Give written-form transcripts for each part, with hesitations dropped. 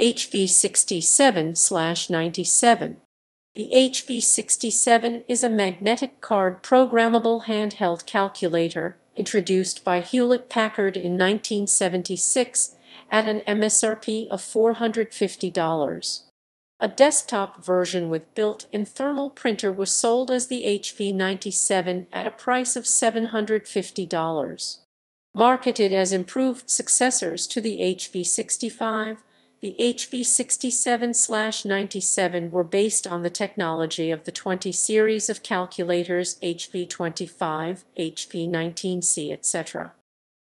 HP-67/97. The HP-67 is a magnetic card programmable handheld calculator introduced by Hewlett-Packard in 1976 at an MSRP of $450. A desktop version with built-in thermal printer was sold as the HP-97 at a price of $750. Marketed as improved successors to the HP-65, the HP-67/97 were based on the technology of the 20 series of calculators HP-25, HP-19C, etc.,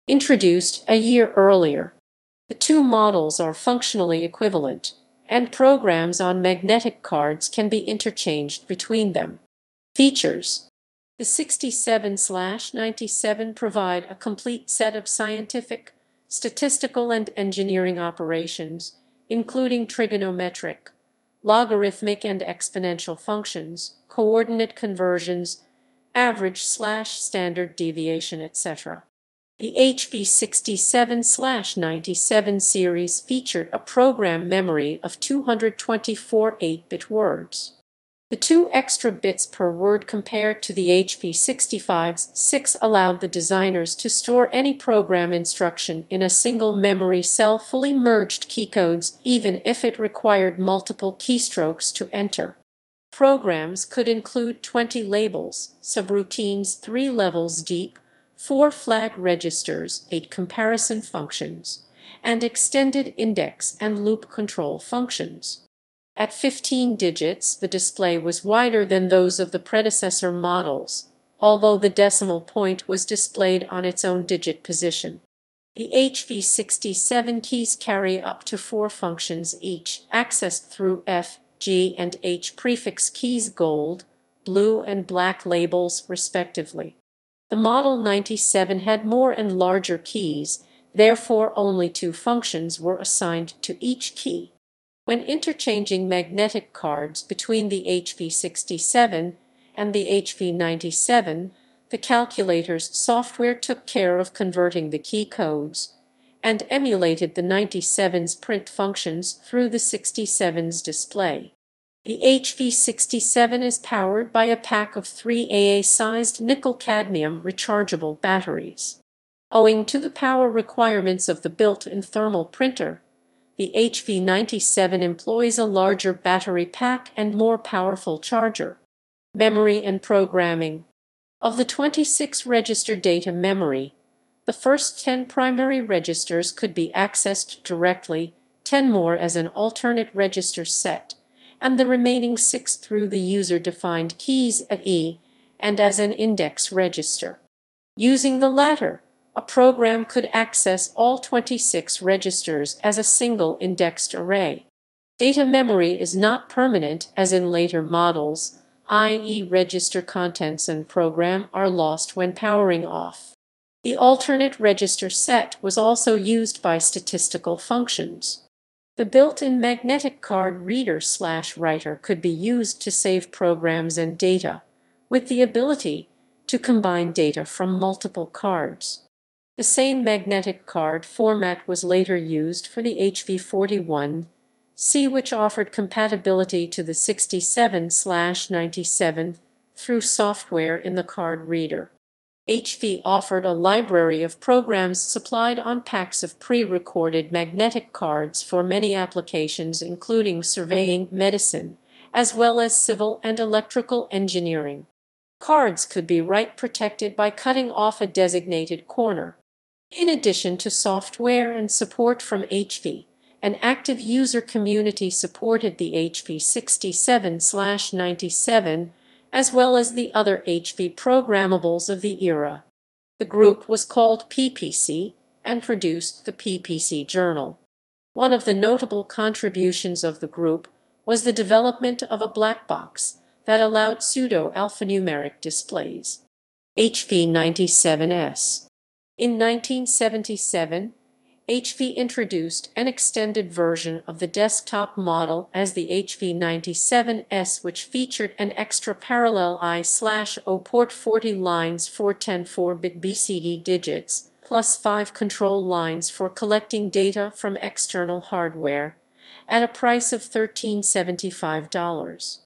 introduced a year earlier. The two models are functionally equivalent, and programs on magnetic cards can be interchanged between them. Features: the 67/97 provide a complete set of scientific, statistical, and engineering operations, including trigonometric, logarithmic and exponential functions, coordinate conversions, average/standard deviation, etc. The HP-67/97 series featured a program memory of 224 8-bit words. The 2 extra bits per word compared to the HP-65's 6 allowed the designers to store any program instruction in a single memory cell fully merged keycodes, even if it required multiple keystrokes to enter. Programs could include 20 labels, subroutines 3 levels deep, 4 flag registers, 8 comparison functions, and extended index and loop control functions. At 15 digits, the display was wider than those of the predecessor models, although the decimal point was displayed on its own digit position. The HP-67 keys carry up to 4 functions each, accessed through F, G, and H prefix keys, gold, blue, and black labels, respectively. The Model 97 had more and larger keys, therefore only 2 functions were assigned to each key. When interchanging magnetic cards between the HP-67 and the HP-97, the calculator's software took care of converting the key codes and emulated the 97's print functions through the 67's display. The HP-67 is powered by a pack of 3 AA-sized nickel-cadmium rechargeable batteries. Owing to the power requirements of the built-in thermal printer, the HP-97 employs a larger battery pack and more powerful charger. Memory and programming. Of the 26 register data memory, the first 10 primary registers could be accessed directly, 10 more as an alternate register set, and the remaining 6 through the user-defined keys at E and as an index register. Using the latter, a program could access all 26 registers as a single indexed array. Data memory is not permanent as in later models, i.e. register contents and program are lost when powering off. The alternate register set was also used by statistical functions. The built-in magnetic card reader/writer could be used to save programs and data, with the ability to combine data from multiple cards. The same magnetic card format was later used for the HP-41C, which offered compatibility to the 67/97 through software in the card reader. HP offered a library of programs supplied on packs of pre-recorded magnetic cards for many applications, including surveying, medicine, as well as civil and electrical engineering. Cards could be write-protected by cutting off a designated corner. In addition to software and support from HP, an active user community supported the HP-67/97, as well as the other HP programmables of the era. The group was called PPC and produced the PPC Journal. One of the notable contributions of the group was the development of a black box that allowed pseudo-alphanumeric displays. HP-97S. In 1977, HP introduced an extended version of the desktop model as the HP-97S, which featured an extra parallel I/O port, 40 lines for 10 4-bit BCD digits, plus 5 control lines for collecting data from external hardware, at a price of $1,375.